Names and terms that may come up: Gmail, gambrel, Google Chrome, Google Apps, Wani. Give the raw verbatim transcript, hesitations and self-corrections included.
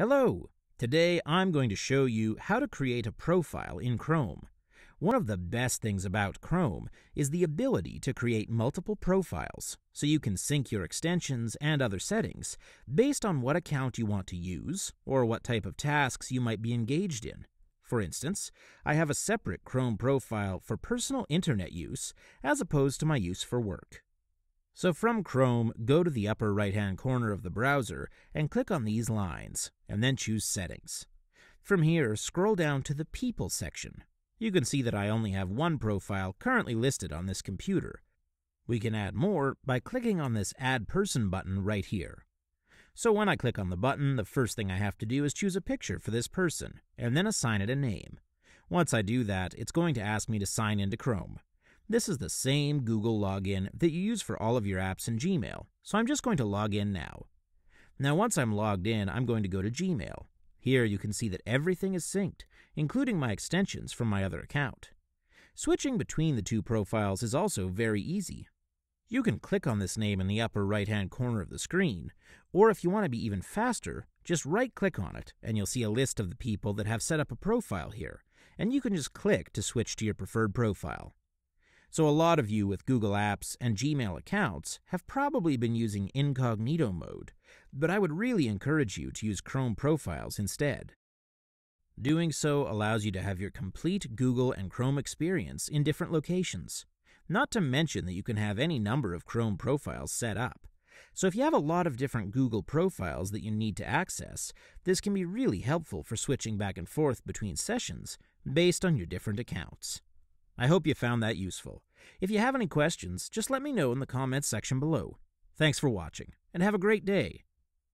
Hello! Today I'm going to show you how to create a profile in Chrome. One of the best things about Chrome is the ability to create multiple profiles, so you can sync your extensions and other settings based on what account you want to use or what type of tasks you might be engaged in. For instance, I have a separate Chrome profile for personal internet use as opposed to my use for work. So from Chrome, go to the upper right-hand corner of the browser and click on these lines, and then choose Settings. From here, scroll down to the People section. You can see that I only have one profile currently listed on this computer. We can add more by clicking on this Add Person button right here. So when I click on the button, the first thing I have to do is choose a picture for this person, and then assign it a name. Once I do that, it's going to ask me to sign into Chrome. This is the same Google login that you use for all of your apps in Gmail, so I'm just going to log in now. Now once I'm logged in, I'm going to go to Gmail. Here you can see that everything is synced, including my extensions from my other account. Switching between the two profiles is also very easy. You can click on this name in the upper right-hand corner of the screen, or if you want to be even faster, just right-click on it and you'll see a list of the people that have set up a profile here, and you can just click to switch to your preferred profile. So a lot of you with Google Apps and Gmail accounts have probably been using incognito mode, but I would really encourage you to use Chrome profiles instead. Doing so allows you to have your complete Google and Chrome experience in different locations, not to mention that you can have any number of Chrome profiles set up. So if you have a lot of different Google profiles that you need to access, this can be really helpful for switching back and forth between sessions based on your different accounts. I hope you found that useful. If you have any questions, just let me know in the comments section below. Thanks for watching, and have a great day!